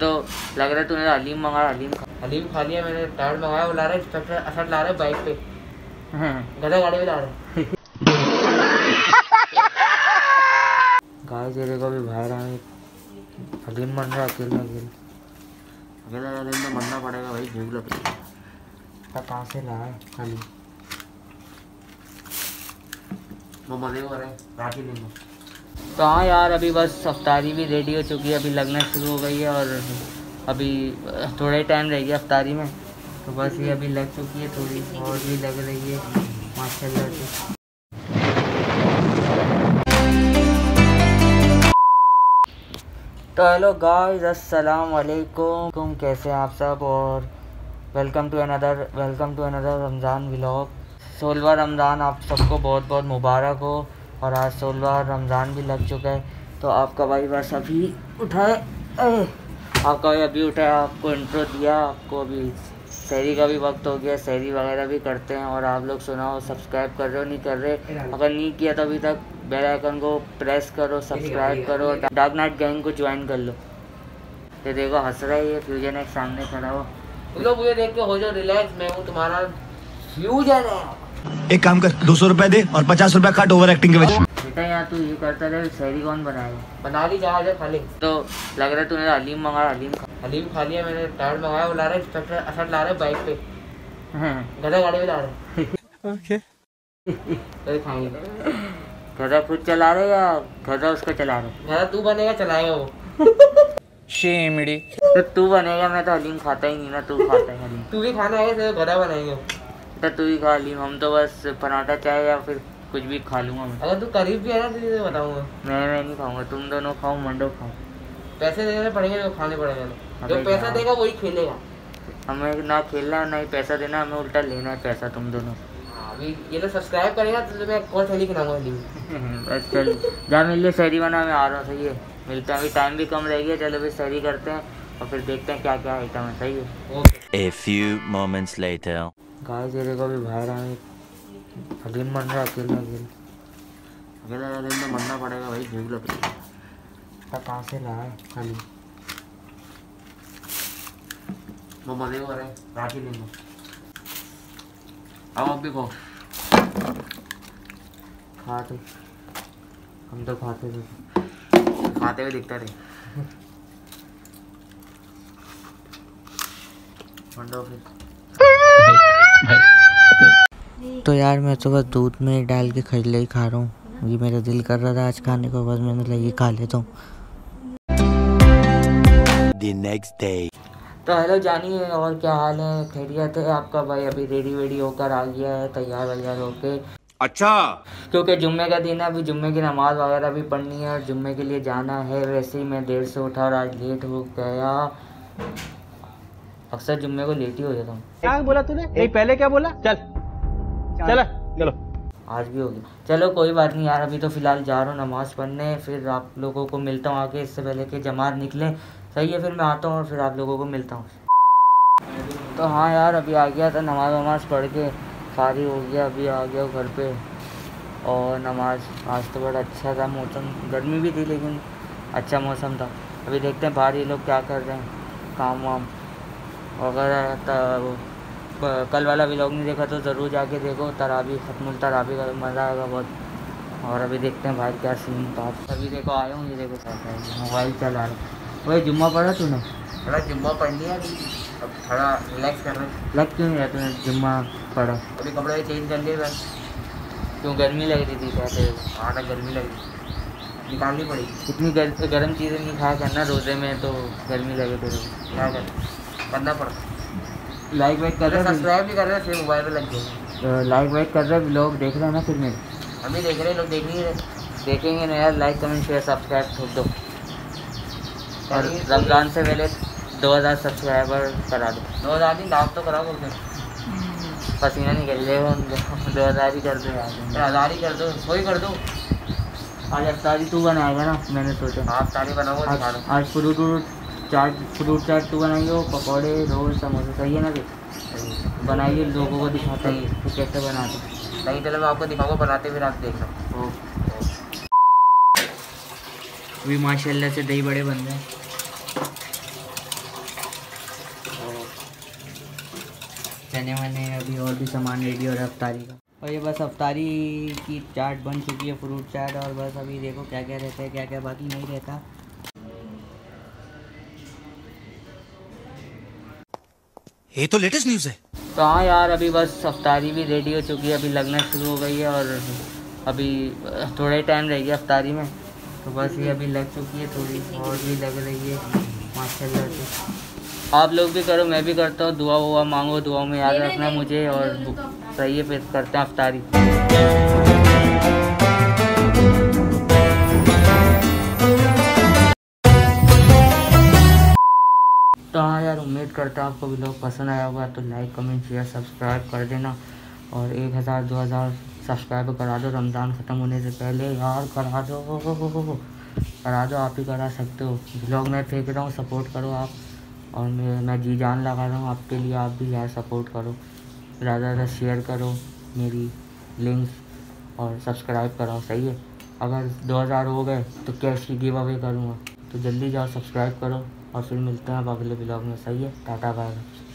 तो लग रहा है तूने हलीम मंगाया, हलीम खा लिया मैंने, टायर मंगाया, वो ला रहा है इंस्पेक्टर असद, ला रहा है बाइक पे, गधा गाड़ी में ला रहा है। गाय तेरे को भी बाहर आए, हलीम बन रहा है अकेले अकेले हलीम में बनना पड़ेगा भाई, भूख लग रही है। कहाँ से ला है हलीम? वो मजे हो रहे हैं राखी दिन। तो हाँ यार, अभी बस अफ्तारी भी रेडी हो चुकी है, अभी लगना शुरू हो गई है और अभी थोड़ा ही टाइम रह गया अफ्तारी में, तो बस ये अभी लग चुकी है, थोड़ी और भी लग रही है माशाल्लाह से। तो हेलो गाइस, अस्सलाम वालेकुम, कैसे हैं आप सब और welcome to another Ramzan vlog. 16वां रमज़ान आप सबको बहुत बहुत मुबारक हो और आज 16वां रमज़ान भी लग चुका है। तो आपका भाई बस अभी उठा है, आपको इंट्रो दिया, आपको अभी सहरी का भी वक्त हो गया, सहरी वगैरह भी करते हैं। और आप लोग सुनाओ, सब्सक्राइब कर रहे हो नहीं कर रहे? अगर नहीं किया तो अभी तक बेल आइकन को प्रेस करो, सब्सक्राइब करो, डार्क नाइट गैंग को ज्वाइन कर लो। ये देखो हंस रहा है, ये फ्यूजन एक सामने खड़ा हो, लोग मुझे देख के हो जाओ रिलैक्स, मैं हूँ तुम्हारा फ्यूजन। एक काम कर, 200 रुपए दे और 50 रुपए कट ओवर एक्टिंग के वजह। बेटा यहाँ तू ये करता रहे, शहरी कौन बनाएगा, बना ली जहाँ खाली। तो लग रहा है तूने हलीम मंगाया, हलीम खा लिया मैंने, टायर मंगाया, वो ला रहा है इंस्पेक्टर असद, ला रहा है बाइक पे, गधा गाड़ी में ला रहा है। ओके गधा खुद चला रहे या गधा उसको चला रहे? गधा तू बनेगा, चलाएगा वो शेमड़ी। तो तू बनेगा, मैं तो हलीम खाता ही नहीं ना, तू खाता है हलीम, तू भी खाना है, गधा बनाएगा तो तू ही खा ली। हम तो बस पराठा चाय या फिर कुछ भी खा लूँगा मैं। अगर तू करीब भी है ना तुझे बताऊँगा। मैं नहीं खाऊँगा, तुम दोनों खाओ, मंडो खाओ, पैसे देने पड़ेंगे तो खाने पड़ेगा, जो पैसा देगा वही खेलेगा। हमें ना खेलना ना ही पैसा देना, हमें उल्टा लेना है पैसा तुम दोनों। अभी ये तो सब्सक्राइब करेगा तो तुम्हें एक और थैली खिलाऊँगा बस। चल जहाँ मिल लिए शहरी बना, मैं आ रहा हूँ, सही है, मिलते हैं। अभी टाइम भी कम रह गया, चलो अभी शहरी करते हैं और फिर देखते हैं क्या क्या आइटम है, सही है। A few moments later, गाय तेरे को भी बाहर आए, हलीम बन रहा है अकेले हलीम में बनना पड़ेगा भाई, भूख लग रही है। कहाँ से ला है हलीम? वो मजे हो रहे हैं राखी दिन। आओ आप भी खाओ, खाते हम तो खाते हुए दिखता रहे। तो यार मैं तो बस दूध में डाल के खजले ही खा रहा हूँ, ये मेरा दिल कर रहा था आज खाने को, बस मैंने लगी खा लेता हूँ। तो हेलो जानिए, और क्या हाल है, खैरियत है? आपका भाई अभी रेडी वेडी होकर आ गया है, तैयार वैयार होके, अच्छा, क्योंकि जुम्मे का दिन है, अभी जुम्मे की नमाज वगैरह भी पढ़नी है और जुम्मे के लिए जाना है। वैसे ही मैं देर से उठा और आज लेट हो गया, अक्सर जुम्मे को लेट ही हो जाता हूँ। क्या बोला तूने? नहीं, पहले क्या बोला? चल चलो आज भी हो गया, चलो कोई बात नहीं यार। अभी तो फिलहाल जा रहा हूँ नमाज पढ़ने, फिर आप लोगों को मिलता हूँ आके, इससे पहले कि जमात निकले, सही है, फिर मैं आता हूँ और फिर आप लोगों को मिलता हूँ। तो हाँ यार, अभी आ गया था नमाज वमाज पढ़ के, सारी हो गया, अभी आ गया घर पे। और नमाज आज तो बड़ा अच्छा था, मौसम गर्मी भी थी लेकिन अच्छा मौसम था। अभी देखते हैं बाहर ये लोग क्या कर रहे हैं, काम वाम वगैरह। कल वाला व्लॉग नहीं देखा तो ज़रूर जाके देखो, तरावी खत्मुल तरावी का मज़ा आएगा बहुत। और अभी देखते हैं भाई क्या सीन था। अभी देखो आया हूँ, ये देखो मोबाइल चला रहा। वही जुम्मा पढ़ा तूने? थोड़ा जुम्मा पढ़ लिया अभी, अब थोड़ा रिलैक्स कर रहा। लग क्यों नहीं रहा तूने जुम्मा पढ़ा? अभी कपड़े चेंज कर लिए बस, क्यों गर्मी लग रही थी, कैसे आटा गर्मी लग रही, निकालनी पड़ी। इतनी गर्म चीज़ें नहीं खाया करना रोज़े में, तो गर्मी लगे तो क्या कर करना पड़ता। लाइक वाइक कर रहे, सब्सक्राइब भी कर रहे, फिर मोबाइल पे लग गए। लाइक वाइक कर रहे लोग, देख रहे हैं ना, फिर मेरे अभी देख रहे हैं लोग, देखेंगे ना यार। लाइक कमेंट शेयर सब्सक्राइब ठोक दो और रमज़ान से पहले 2000 सब्सक्राइबर करा दो। 2000 ही लाभ तो करा, बोलते पसीना निकल जाएगा उनको। 2000 ही कर दो यार, 1000 ही कर दो, वही कर दो। आज अफ्तारी तू बनाएगा ना, मैंने सोचा आप तारी बनाओ आज। फ्रूट चाट तू बनाइए, पकौड़े रोल समोसे, सही है ना फिर? बनाइए, लोगों को दिखाते हैं तो कैसे बनाते हैं, सही तरह मैं आपको दिखाऊंगा बनाते, फिर आप देख सकते हो। अभी माशाल्लाह से दही बड़े बन गए, रहने वाले हैं। अभी और भी सामान रेडी हो रहा है अफ्तारी का, और ये बस अफ्तारी की चाट बन चुकी है, फ्रूट चाट। और बस अभी देखो क्या क्या रहता है, क्या क्या बाकी नहीं रहता। ये तो लेटेस्ट न्यूज़ है। तो हाँ यार, अभी बस अफ्तारी भी रेडी हो चुकी है, अभी लगना शुरू हो गई है। और अभी थोड़ा ही टाइम रह गया अफ्तारी में, तो बस ये अभी लग चुकी है, थोड़ी और भी लग रही है माशाल्लाह से। आप लोग भी करो, मैं भी करता हूँ। दुआ हुआ मांगो, दुआ में याद रखना मुझे। और सही है, फिर करते हैं अफ्तारी। तो हाँ यार, उम्मीद करता हूँ आपको व्लॉग पसंद आया होगा। तो लाइक कमेंट शेयर सब्सक्राइब कर देना, और 1000 2000 सब्सक्राइब करा दो रमज़ान ख़त्म होने से पहले। यार करा दो, करा दो, आप ही करा सकते हो। व्लॉग मैं फेंक रहा हूँ, सपोर्ट करो आप। और मैं जी जान लगा रहा हूँ आपके लिए, आप भी यार सपोर्ट करो, ज़्यादा ज़्यादा शेयर करो मेरी लिंक्स और सब्सक्राइब कराओ। सही है, अगर 2000 हो गए तो कैश की गिव अवे करूँगा। तो जल्दी जाओ सब्सक्राइब करो, और फिर मिलते हैं आप अगले व्लॉग में। सही है, टाटा बाय।